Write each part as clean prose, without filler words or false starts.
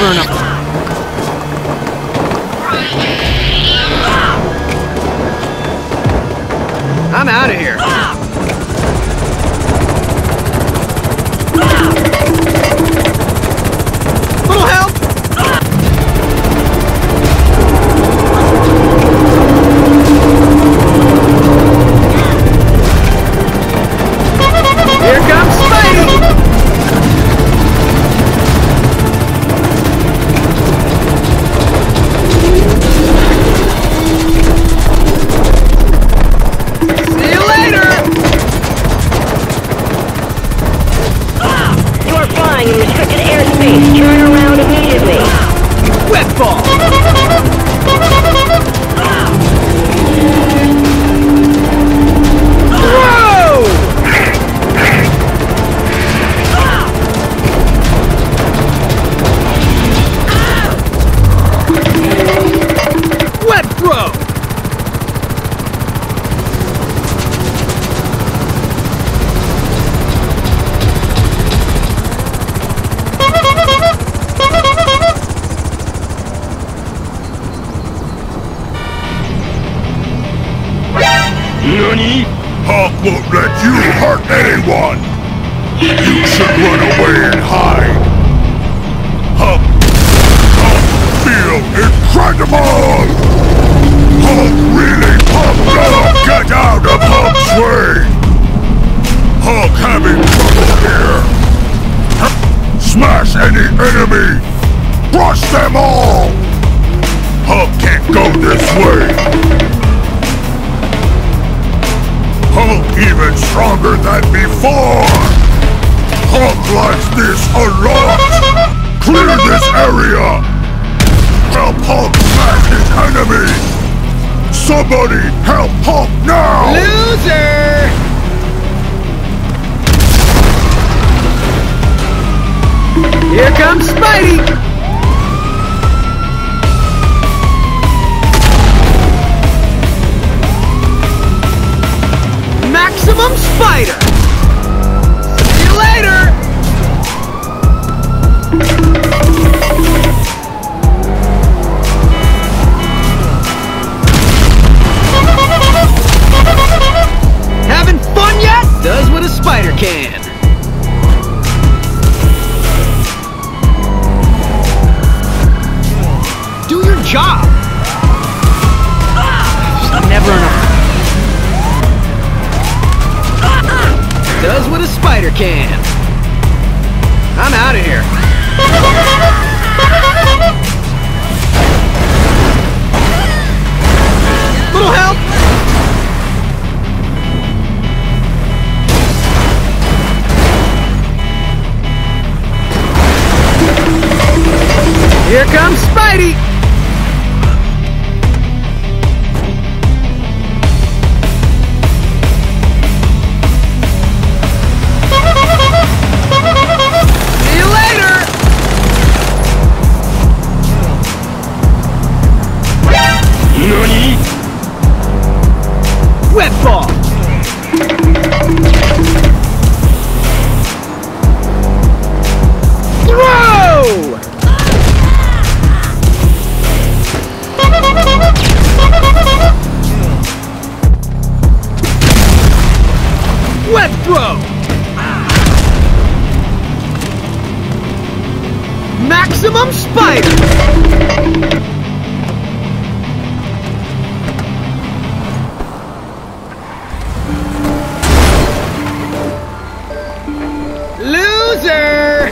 over and over. I'm out of here. Little help! Here comes Spidey! Hawk won't let you hurt anyone! You should run away and hide! Hawk feel incredible! Hawk really pumped up! Get out of Hawk's way! Hawk having trouble here! Smash any enemy! Brush them all! Hawk can't go this way! Hulk even stronger than before! Hulk likes this a lot! Clear this area! Help Hulk smash his enemy! Somebody help Hulk now! Loser! Here comes Spidey! Maximum Spider! See you later! Having fun yet? Does what a spider can. Do your job! There's never enough. Does what a spider can. I'm out of here. Little help! Here comes Spidey! Maximum Spider! Loser!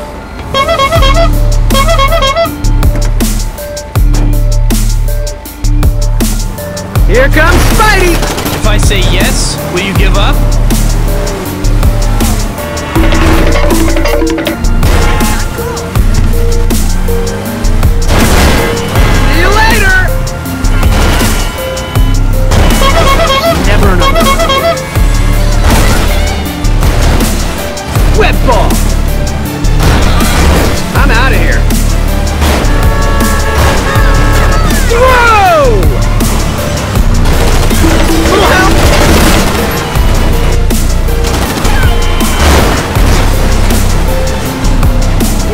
Here comes Spidey! If I say yes, will you give up? I'm out of here. Whoa! Little help!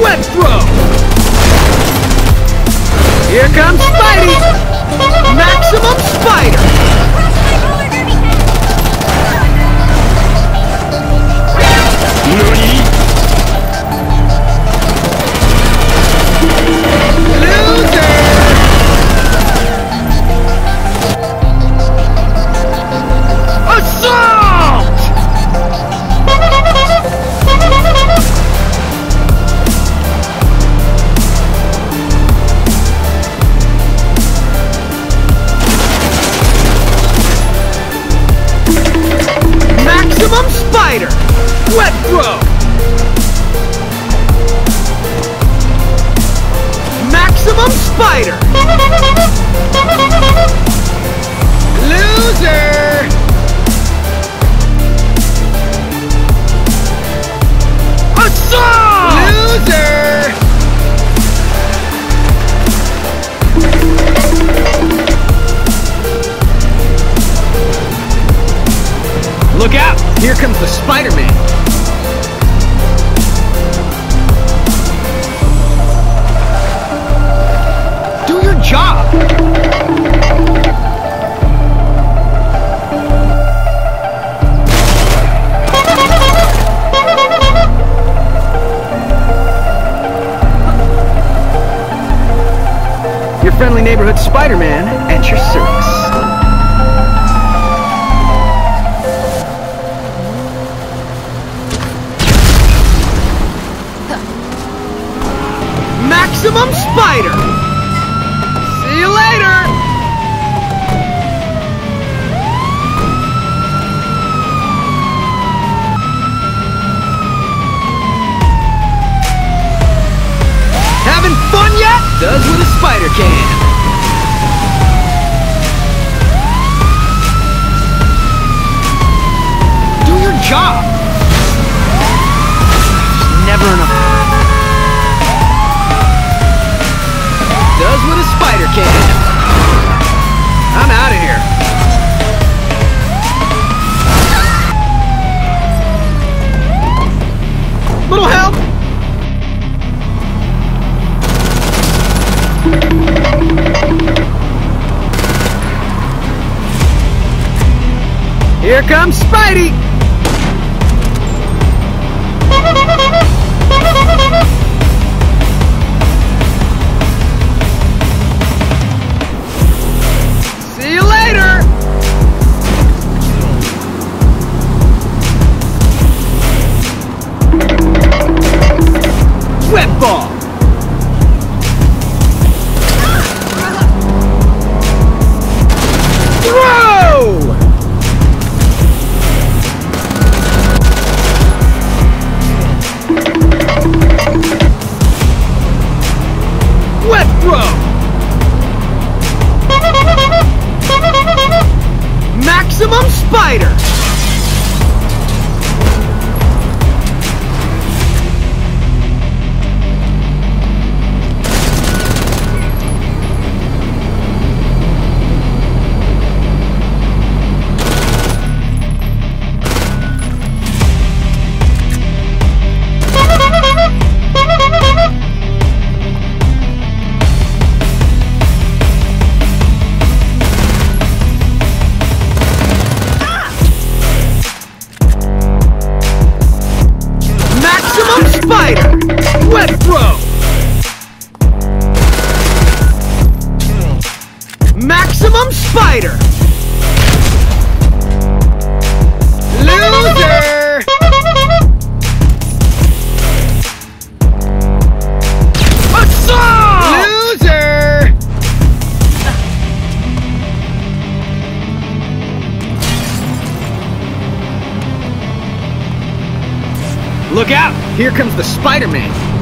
Web throw! Here comes Spidey! Maximum Spider! Nani? Loser! Assault! Maximum Spider! Web Throw! Maximum Spider! Loser! Assault! Loser! Look out! Here comes the Spider-Man! Do your job! Your friendly neighborhood Spider-Man at your service. Maximum Spider! See you later! Having fun yet? Does what a spider can. Do your job! There's never enough. Does what a spider can. I'm out of here. Little help! Here comes Spidey! Maximum Spider! Spider! Loser! Assault! Loser! Look out! Here comes the Spider-Man!